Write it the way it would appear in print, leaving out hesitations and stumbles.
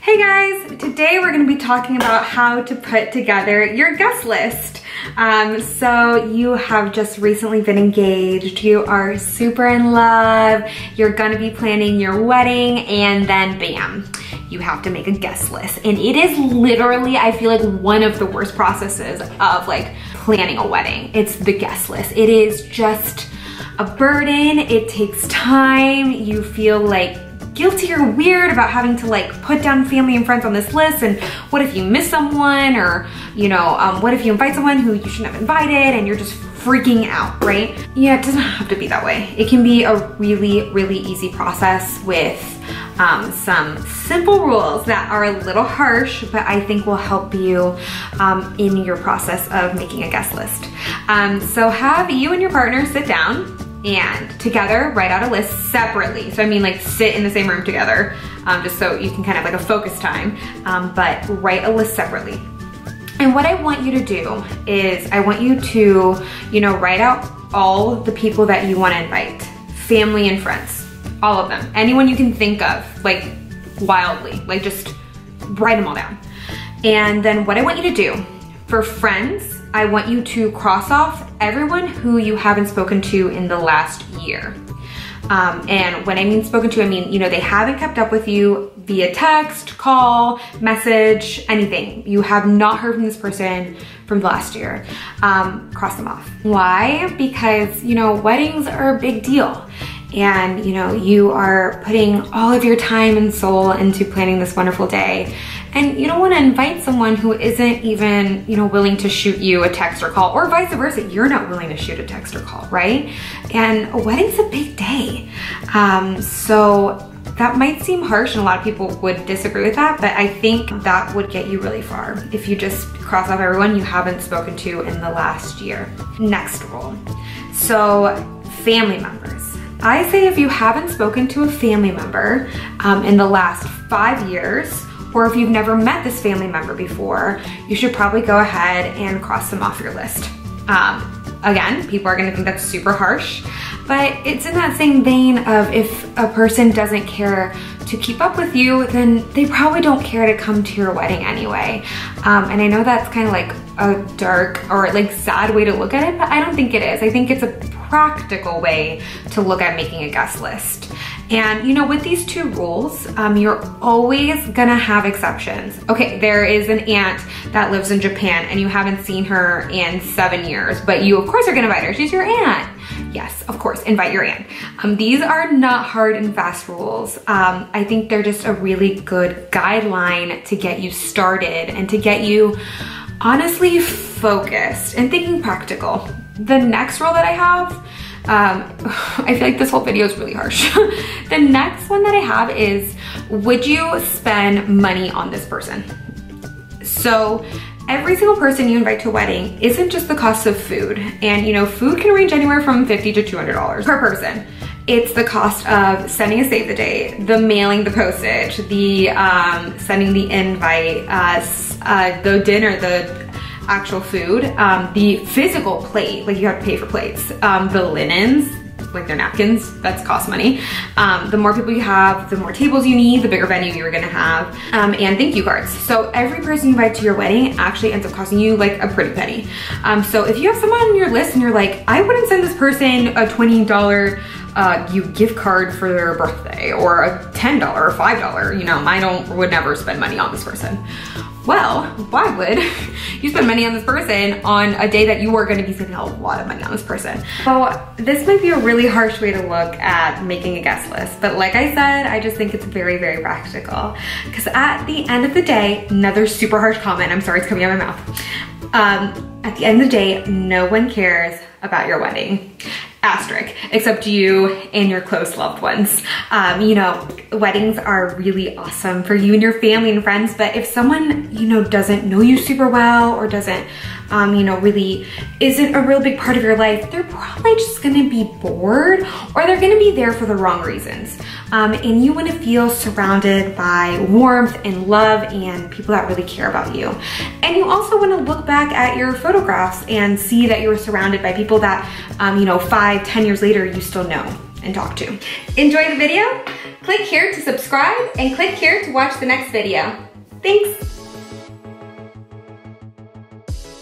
Hey guys, today we're going to be talking about how to put together your guest list. So you have just recently been engaged, you are super in love, you're gonna be planning your wedding, and then bam, you have to make a guest list. And it is literally, I feel like, one of the worst processes of like planning a wedding. It's the guest list. It is just a burden, it takes time, you feel like guilty or weird about having to like put down family and friends on this list, and what if you miss someone, or you know, what if you invite someone who you shouldn't have invited, and you're just freaking out, right? Yeah, it doesn't have to be that way. It can be a really easy process with some simple rules that are a little harsh, but I think will help you in your process of making a guest list. So have you and your partner sit down and together write out a list separately. So I mean like sit in the same room together, just so you can kind of like a focus time, but write a list separately. And what I want you to do is I want you to, you know, write out all the people that you want to invite, family and friends, all of them, anyone you can think of, like wildly, like just write them all down. And then what I want you to do for friends, I want you to cross off everyone who you haven't spoken to in the last year. And when I mean spoken to, I mean, you know, they haven't kept up with you via text, call, message, anything. You have not heard from this person from the last year. Cross them off. Why? Because, you know, weddings are a big deal. And, you know, you are putting all of your time and soul into planning this wonderful day. And you don't want to invite someone who isn't even, you know, willing to shoot you a text or call, or vice versa. You're not willing to shoot a text or call, right? And a wedding's a big day. So that might seem harsh, and a lot of people would disagree with that, but I think that would get you really far if you just cross off everyone you haven't spoken to in the last year. Next rule. So family members. I say if you haven't spoken to a family member in the last 5 years, or if you've never met this family member before, you should probably go ahead and cross them off your list. Again, people are gonna think that's super harsh, but it's in that same vein of if a person doesn't care to keep up with you, then they probably don't care to come to your wedding anyway. And I know that's kind of like a dark or like sad way to look at it, but I don't think it is. I think it's a practical way to look at making a guest list. And you know, with these two rules, you're always gonna have exceptions. Okay, there is an aunt that lives in Japan and you haven't seen her in 7 years, but you of course are gonna invite her, she's your aunt. Yes, of course, invite your aunt. These are not hard and fast rules. I think they're just a really good guideline to get you started and to get you honestly focused and thinking practical. The next rule that I have, I feel like this whole video is really harsh. The next one that I have is, would you spend money on this person? So every single person you invite to a wedding isn't just the cost of food. And you know, food can range anywhere from $50 to $200 per person. It's the cost of sending a save the date, the mailing, the postage, the sending the invite, the dinner, the actual food, the physical plate, like you have to pay for plates, the linens, like their napkins, that's cost money. The more people you have, the more tables you need, the bigger venue you're gonna have, and thank you cards. So every person you invite to your wedding actually ends up costing you like a pretty penny. So if you have someone on your list and you're like, I wouldn't send this person a $20 gift card for their birthday, or a $10 or $5, you know, I would never spend money on this person. Well, why would you spend money on this person on a day that you are gonna be spending a lot of money on this person? So this might be a really harsh way to look at making a guest list, but like I said, I just think it's very practical. Because at the end of the day, another super harsh comment, I'm sorry it's coming out of my mouth. At the end of the day, no one cares about your wedding. Asterisk, except you and your close loved ones. You know, weddings are really awesome for you and your family and friends, but if someone, you know, doesn't know you super well or doesn't really isn't a real big part of your life, they're probably just gonna be bored, or they're gonna be there for the wrong reasons. And you wanna feel surrounded by warmth and love and people that really care about you. And you also wanna look back at your photographs and see that you were surrounded by people that 5, 10 years later you still know and talk to. Enjoy the video? Click here to subscribe and click here to watch the next video. Thanks.